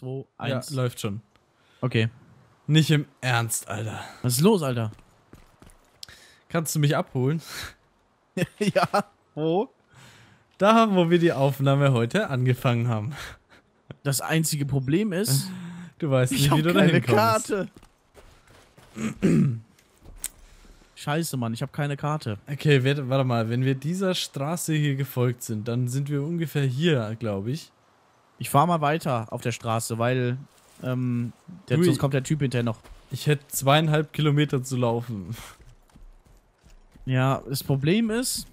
2, 1. Ja, läuft schon. Okay. Nicht im Ernst, Alter. Was ist los, Alter? Kannst du mich abholen? Ja, wo? Da, wo wir die Aufnahme heute angefangen haben. Das einzige Problem ist, du weißt nicht, wie du da hinkommst. Ich hab keine Karte. Scheiße, Mann, ich habe keine Karte. Okay, warte mal, wenn wir dieser Straße hier gefolgt sind, dann sind wir ungefähr hier, glaube ich. Ich fahre mal weiter auf der Straße, weil sonst kommt der Typ hinterher noch. Ich hätte 2,5 Kilometer zu laufen. Ja, das Problem ist,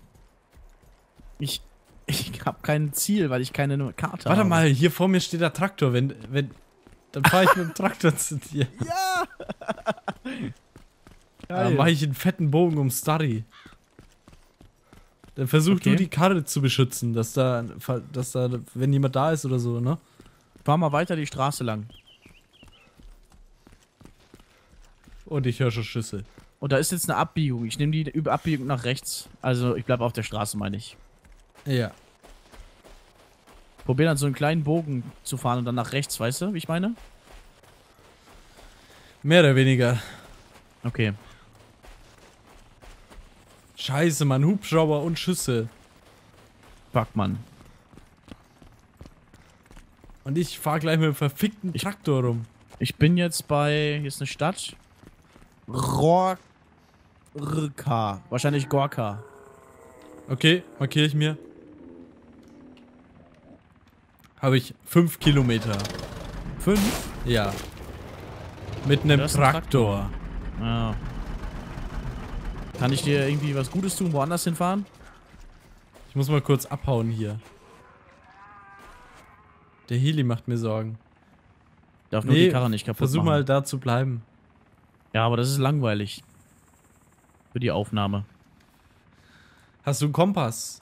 ich habe kein Ziel, weil ich keine Karte habe. Warte mal, hier vor mir steht der Traktor. Dann fahre ich mit dem Traktor zu dir. Ja! Dann mache ich einen fetten Bogen um Starry. Dann versuch du die Karre zu beschützen, dass da, wenn jemand da ist oder so, ne? Fahr mal weiter die Straße lang. Und ich höre schon Schüsse. Und da ist jetzt eine Abbiegung. Ich nehme die Abbiegung nach rechts. Also ich bleibe auf der Straße, meine ich. Ja. Probier dann so einen kleinen Bogen zu fahren und dann nach rechts, weißt du, wie ich meine? Mehr oder weniger. Okay. Scheiße, Mann. Hubschrauber und Schüsse. Fuck, Mann. Und ich fahr gleich mit dem verfickten Traktor rum. Ich bin jetzt bei... Hier ist eine Stadt. Gorka. Wahrscheinlich Gorka. Okay, markiere ich mir. Habe ich 5 Kilometer. 5? Ja. Mit einem Traktor. Ah. Kann ich dir irgendwie was Gutes tun, woanders hinfahren? Ich muss mal kurz abhauen hier. Der Heli macht mir Sorgen. Darf nur die Karre nicht kaputt machen. Versuch mal da zu bleiben. Ja, aber das ist langweilig. Für die Aufnahme. Hast du einen Kompass?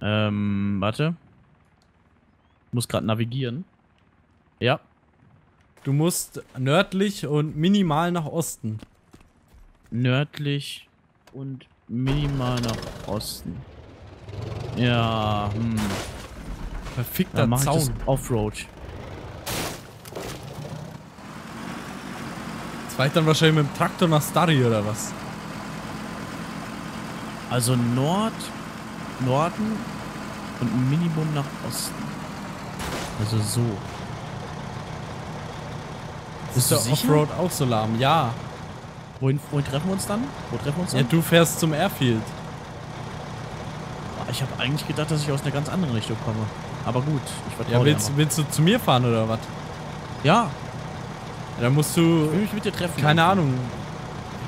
Warte. Ich muss gerade navigieren. Ja. Du musst nördlich und minimal nach Osten. Nördlich und minimal nach Osten. Ja, verfickter Zaun. Offroad. Das war ich dann wahrscheinlich mit dem Traktor nach Starry oder was? Also Norden und Minimum nach Osten. Also so. Ist der Offroad auch so lahm? Ja. Wohin treffen wir uns dann? Wo treffen wir uns dann? Ja, du fährst zum Airfield. Ich habe eigentlich gedacht, dass ich aus einer ganz anderen Richtung komme. Aber gut, ich vertraue dir. Willst du zu mir fahren oder was? Ja. Ja, dann musst du... Ich will mich mit dir treffen. Keine Ahnung.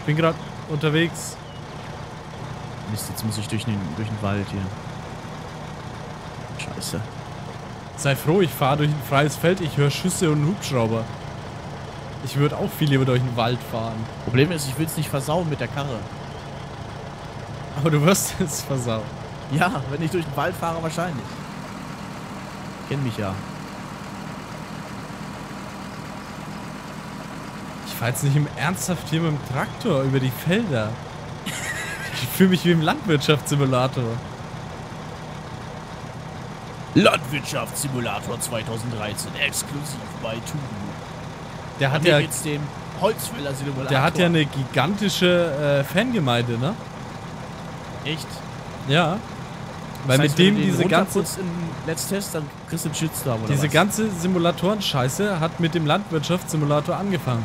Ich bin gerade unterwegs. Mist, jetzt muss ich durch den Wald hier. Scheiße. Sei froh, ich fahre durch ein freies Feld. Ich höre Schüsse und Hubschrauber. Ich würde auch viel lieber durch den Wald fahren. Problem ist, ich will es nicht versauen mit der Karre. Aber du wirst es versauen. Ja, wenn ich durch den Wald fahre, wahrscheinlich. Ich kenne mich ja. Ich fahre jetzt nicht im Ernsthaft hier mit dem Traktor über die Felder. Ich fühle mich wie im Landwirtschaftssimulator. Landwirtschaftssimulator 2013 exklusiv bei Todoo. Der hat ja eine gigantische Fangemeinde, ne? Echt? Ja. Weil mit dem diese ganze... Let's Test, dann kriegst du einen Shitstorm, oder diese ganze Simulatoren-Scheiße hat mit dem Landwirtschaftssimulator angefangen.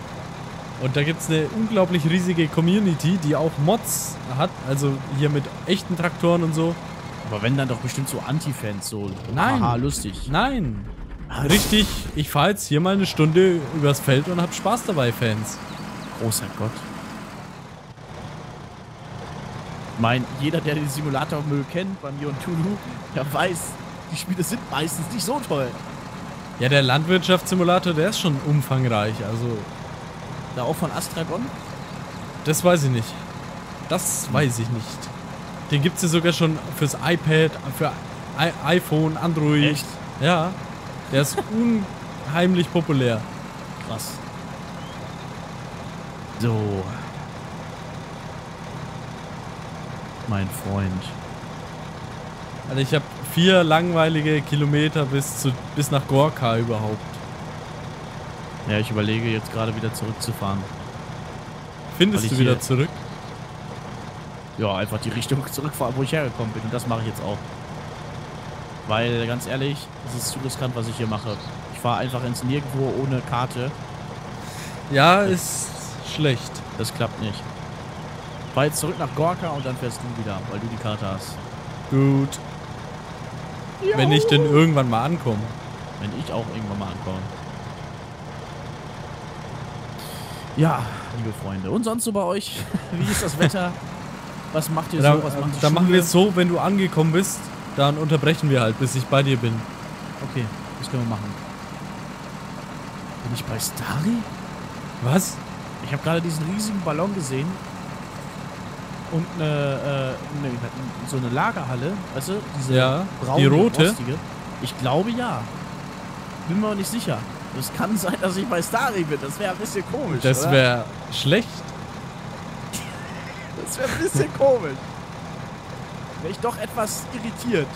Und da gibt's eine unglaublich riesige Community, die auch Mods hat. Also hier mit echten Traktoren und so. Aber wenn, dann doch bestimmt so Anti-Fans, so... Nein! Aha, lustig. Nein! Richtig, ich fahre jetzt hier mal eine Stunde übers Feld und hab Spaß dabei, Fans. Großer Gott. Jeder, der den Simulator Müll kennt, bei mir und Todoo, der weiß, die Spiele sind meistens nicht so toll. Ja, der Landwirtschaftssimulator, der ist schon umfangreich, also... Da auch von Astragon? Das weiß ich nicht. Das weiß ich nicht. Den gibt's ja sogar schon fürs iPad, für iPhone, Android. Echt? Ja. Der ist unheimlich populär. Krass. So. Mein Freund. Also ich habe 4 langweilige Kilometer bis nach Gorka überhaupt. Ja, ich überlege jetzt gerade wieder zurückzufahren. Findest du wieder zurück? Ja, einfach die Richtung zurückfahren, wo ich hergekommen bin. Und das mache ich jetzt auch. Weil, ganz ehrlich, es ist zu riskant, was ich hier mache. Ich fahre einfach ins Nirgendwo ohne Karte. Ja, ist schlecht. Das klappt nicht. Fahr jetzt zurück nach Gorka und dann fährst du wieder, weil du die Karte hast. Gut. Jo. Wenn ich denn irgendwann mal ankomme. Wenn ich auch irgendwann mal ankomme. Ja, liebe Freunde. Und sonst so bei euch? Wie ist das Wetter? Was macht ihr so? Was macht die Schule? Machen wir es so, wenn du angekommen bist, dann unterbrechen wir halt, bis ich bei dir bin. Okay, das können wir machen. Bin ich bei Starry? Was? Ich habe gerade diesen riesigen Ballon gesehen. Und so eine Lagerhalle, weißt du? Diese braune, die rote? Rostige. Ich glaube ja. Bin mir aber nicht sicher. Es kann sein, dass ich bei Starry bin. Das wäre ein bisschen komisch, Das wäre schlecht. Das wäre ein bisschen komisch. Wäre ich doch etwas irritiert.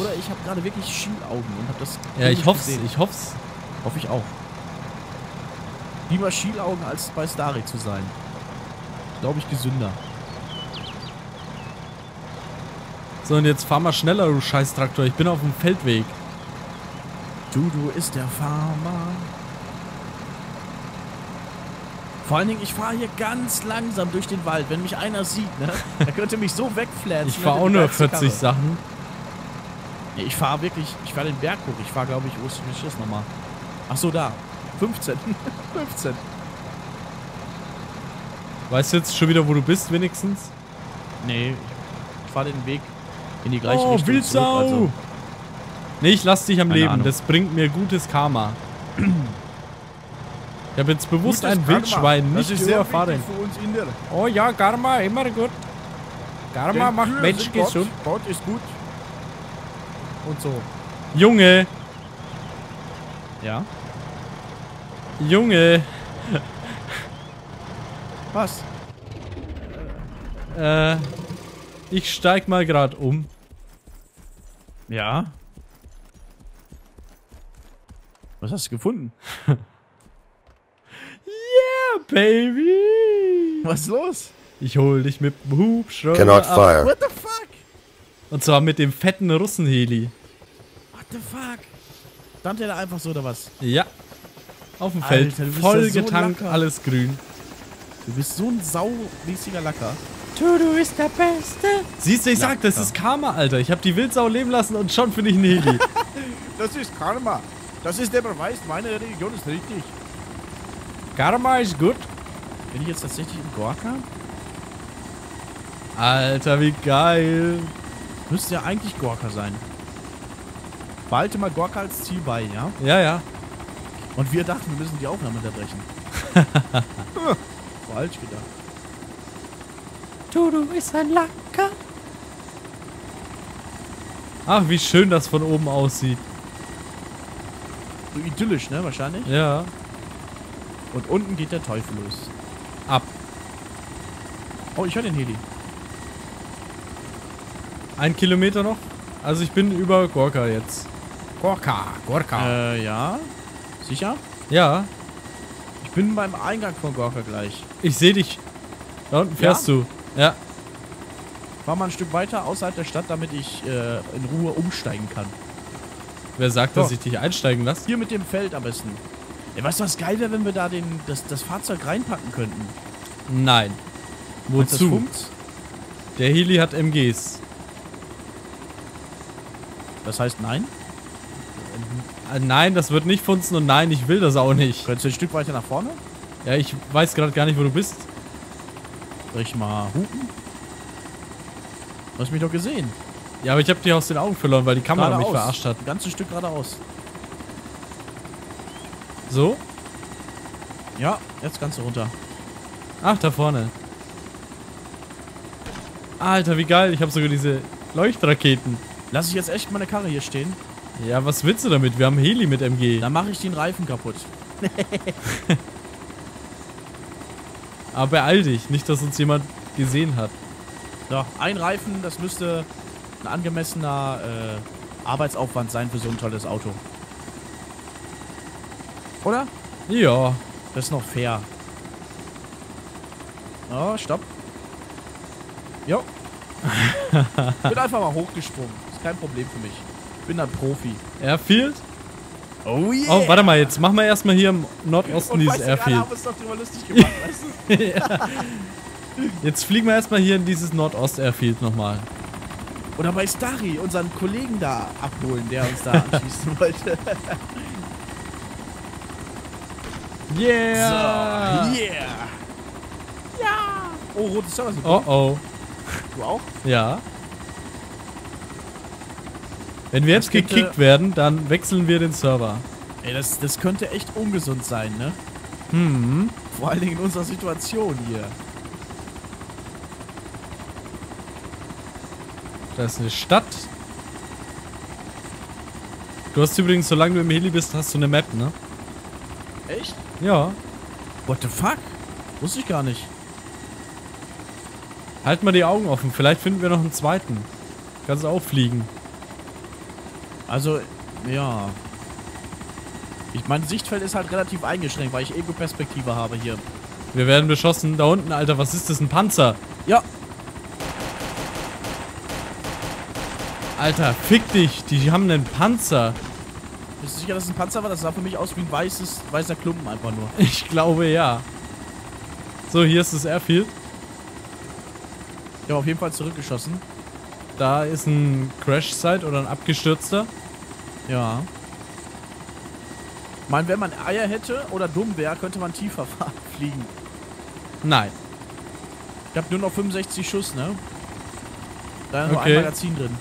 Oder ich habe gerade wirklich Schielaugen und habe das. Ja, ich hoff's. Ich hoff's. Hoffe ich auch. Lieber Schielaugen als bei Starry zu sein. Glaube ich gesünder. So, und jetzt fahr mal schneller, du Scheiß-Traktor. Ich bin auf dem Feldweg. Todoo ist der Farmer. Vor allen Dingen, ich fahre hier ganz langsam durch den Wald. Wenn mich einer sieht, ne? Der könnte mich so wegflätzen. Ich fahre auch nur 40 Sachen. Nee, ich fahre wirklich, ich fahre den Berg hoch. Ich fahre, glaube ich, wo ist das nochmal? Ach so, da. 15. 15. Weißt du jetzt schon wieder, wo du bist, wenigstens? Nee, ich fahre den Weg in die gleiche Richtung. Oh, Wildsau! Also. Nee, ich lass dich am Leben. Ahnung. Das bringt mir gutes Karma. Ich habe jetzt bewusst gutes ein Wildschwein nicht überfahren. Oh ja, Karma, immer gut. Karma macht Mensch gesund. Gott ist gut. Und so. Junge! Ja? Junge! Was? Ich steig mal grad um. Ja? Was hast du gefunden? Yeah, baby! Was ist los? Ich hol dich mit dem Hubschrauber. Cannot fire. What the fuck? Und zwar mit dem fetten Russenheli. What the fuck? Stand der da einfach so oder was? Ja. Auf dem Feld. Voll getankt, alles grün. Du bist so ein saumäßiger Lacker. Todoo ist der Beste. Siehst du, ich sag, das ist Karma, Alter. Ich hab die Wildsau leben lassen und schon finde ich einen Heli. Das ist Karma. Das ist der Beweis, meine Religion ist richtig. Karma ist gut. Bin ich jetzt tatsächlich in Gorka? Alter, wie geil. Müsste ja eigentlich Gorka sein. Behalte mal Gorka als Ziel bei, ja? Ja, ja. Und wir dachten, wir müssen die Aufnahme unterbrechen. Falsch gedacht. Todoo ist ein Lacker. Ach, wie schön das von oben aussieht. So idyllisch, ne? Wahrscheinlich. Ja. Und unten geht der Teufel los. Ab. Oh, ich höre den Heli. 1 Kilometer noch. Also ich bin über Gorka jetzt. Gorka, Gorka. Ja. Sicher? Ja. Ich bin beim Eingang von Gorka gleich. Ich sehe dich. Da unten fährst du. Ja. Fahr mal ein Stück weiter außerhalb der Stadt, damit ich in Ruhe umsteigen kann. Wer sagt, dass ich dich einsteigen lasse? Hier mit dem Feld am besten. Ey, weißt du, was geil wäre, wenn wir da das Fahrzeug reinpacken könnten? Nein. Wozu? Der Heli hat MGs. Das heißt nein? Nein, das wird nicht funzen und nein, ich will das auch nicht. Könntest du ein Stück weiter nach vorne? Ja, ich weiß gerade gar nicht, wo du bist. Soll ich mal hupen? Du hast mich doch gesehen. Ja, aber ich habe dich aus den Augen verloren, weil die Kamera mich verarscht hat. Ein ganzes Stück geradeaus. So? Ja, jetzt ganz runter. Ach, da vorne. Alter, wie geil. Ich habe sogar diese Leuchtraketen. Lass ich jetzt echt meine Karre hier stehen? Ja, was willst du damit? Wir haben Heli mit MG. Dann mache ich den Reifen kaputt. Aber beeil dich, nicht, dass uns jemand gesehen hat. So, ein Reifen, das müsste ein angemessener Arbeitsaufwand sein für so ein tolles Auto. Oder? Ja. Das ist noch fair. Oh, stopp. Jo. Ich bin einfach mal hochgesprungen. Ist kein Problem für mich. Ich bin ein Profi. Airfield? Oh yeah. Oh, warte mal, jetzt machen wir erstmal hier im Nordosten dieses Airfield. Haben wir uns doch drüber lustig gemacht, weißt du? Ja. Jetzt fliegen wir erstmal hier in dieses Nordost-Airfield nochmal. Oder bei Starry, unseren Kollegen da abholen, der uns da anschießen wollte. Yeah! So, yeah! Ja! Oh, rote Server sind gut. Oh, oh. Du auch? Ja. Wenn wir jetzt gekickt werden, dann wechseln wir den Server. Ey, das könnte echt ungesund sein, ne? Hm. Vor allen Dingen in unserer Situation hier. Da ist eine Stadt. Du hast übrigens, solange du im Heli bist, hast du eine Map, ne? Echt? Ja. What the fuck? Wusste ich gar nicht. Halt mal die Augen offen. Vielleicht finden wir noch einen zweiten. Kannst du auch fliegen. Also, ja. Ich meine, Sichtfeld ist halt relativ eingeschränkt, weil ich Ego-Perspektive habe hier. Wir werden beschossen. Da unten, Alter, was ist das? Ein Panzer? Ja. Alter, fick dich. Die haben einen Panzer. Bist du sicher, dass es ein Panzer war? Das sah für mich aus wie ein weißer Klumpen einfach nur. Ich glaube, ja. So, hier ist das Airfield. Ich habe auf jeden Fall zurückgeschossen. Da ist ein Crash-Site oder ein abgestürzter. Ja. Ich meine, wenn man Eier hätte oder dumm wäre, könnte man tiefer fliegen. Nein. Ich habe nur noch 65 Schuss, ne? Da ist noch ein Magazin drin.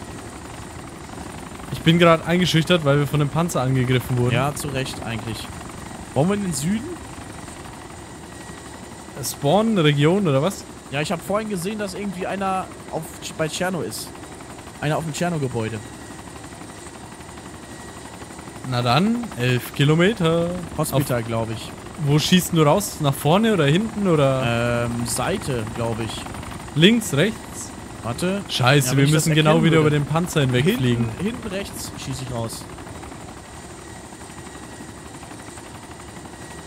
Ich bin gerade eingeschüchtert, weil wir von einem Panzer angegriffen wurden. Ja, zu Recht eigentlich. Wollen wir in den Süden? Spawn-Region oder was? Ja, ich habe vorhin gesehen, dass irgendwie einer bei Tscherno ist. Einer auf dem Tscherno-Gebäude. Na dann, 11 Kilometer. Hospital, glaube ich. Wo schießt du raus? Nach vorne oder hinten oder? Seite, glaube ich. Links, rechts? Warte. Scheiße, ja, wir müssen genau wieder über den Panzer hinwegfliegen. Hinten rechts schieße ich raus.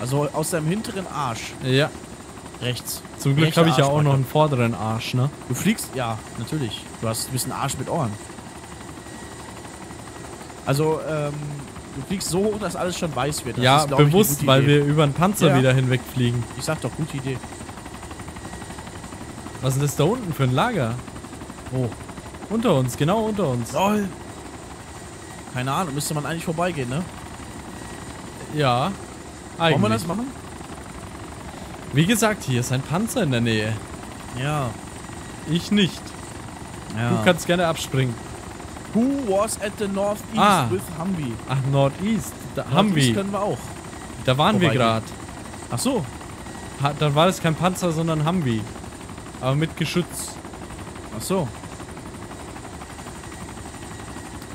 Also aus deinem hinteren Arsch. Ja. Rechts. Zum Glück habe ich ja auch noch einen vorderen Arsch, ne? Du fliegst? Ja, natürlich. Du bist ein Arsch mit Ohren. Also, du fliegst so hoch, dass alles schon weiß wird. Das ja, ist, bewusst, weil Idee. Wir über einen Panzer wieder hinwegfliegen. Ich sag doch, gute Idee. Was ist das da unten für ein Lager? Oh. Unter uns, genau unter uns. Lol. Keine Ahnung, müsste man eigentlich vorbeigehen, ne? Ja, eigentlich. Wollen wir das machen? Wie gesagt, hier ist ein Panzer in der Nähe. Ja. Ich nicht. Ja. Du kannst gerne abspringen. Who was at the Northeast with Humvee? Ach, Northeast. Humvee können wir auch. Da waren wir gerade. Ach so. Dann war das kein Panzer, sondern Humvee. Aber mit Geschütz. Ach so.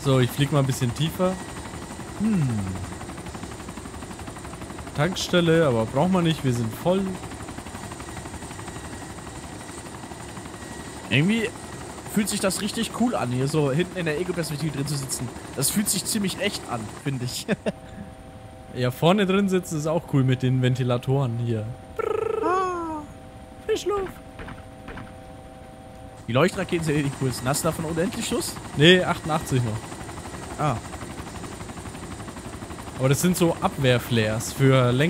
So, ich flieg mal ein bisschen tiefer. Hm. Tankstelle, aber braucht man nicht, wir sind voll. Irgendwie fühlt sich das richtig cool an, hier so hinten in der Ego-Perspektive drin zu sitzen. Das fühlt sich ziemlich echt an, finde ich. Ja, vorne drin sitzen ist auch cool mit den Ventilatoren hier. Frischluft. Die Leuchtraketen sind eh die coolsten. Hast du davon unendlich Schuss? Nee, 88 noch. Ah. Aber das sind so Abwehrflares für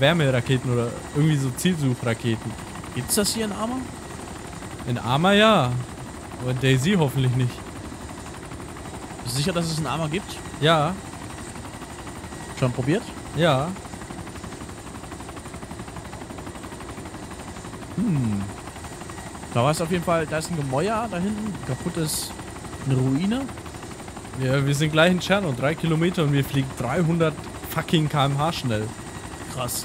Wärmeraketen oder irgendwie so Zielsuchraketen. Gibt's das hier in Arma? In Arma ja. Aber in Daisy hoffentlich nicht. Bist du sicher, dass es in Arma gibt? Ja. Schon probiert? Ja. Hm. Da war es auf jeden Fall, da ist ein Gemäuer da hinten, eine Ruine. Ja, wir sind gleich in Tscherno, 3 Kilometer und wir fliegen 300 fucking km/h schnell. Krass.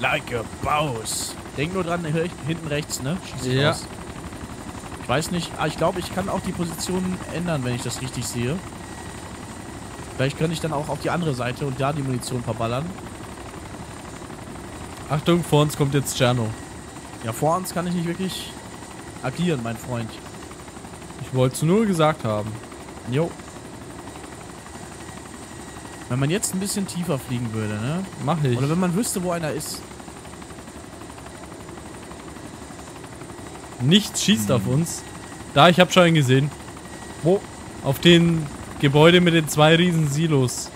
Like a boss. Denk nur dran, hinten rechts, ne? Schieß ich raus. Ich weiß nicht, ich glaube, ich kann auch die Position ändern, wenn ich das richtig sehe. Vielleicht kann ich dann auch auf die andere Seite und da die Munition verballern. Achtung, vor uns kommt jetzt Tscherno. Ja, vor uns kann ich nicht wirklich agieren, mein Freund. Ich wollte es nur gesagt haben. Jo. Wenn man jetzt ein bisschen tiefer fliegen würde, ne? Mach ich. Oder wenn man wüsste, wo einer ist. Nichts schießt auf uns. Da, ich habe schon einen gesehen. Wo? Auf den Gebäude mit den zwei riesen Silos.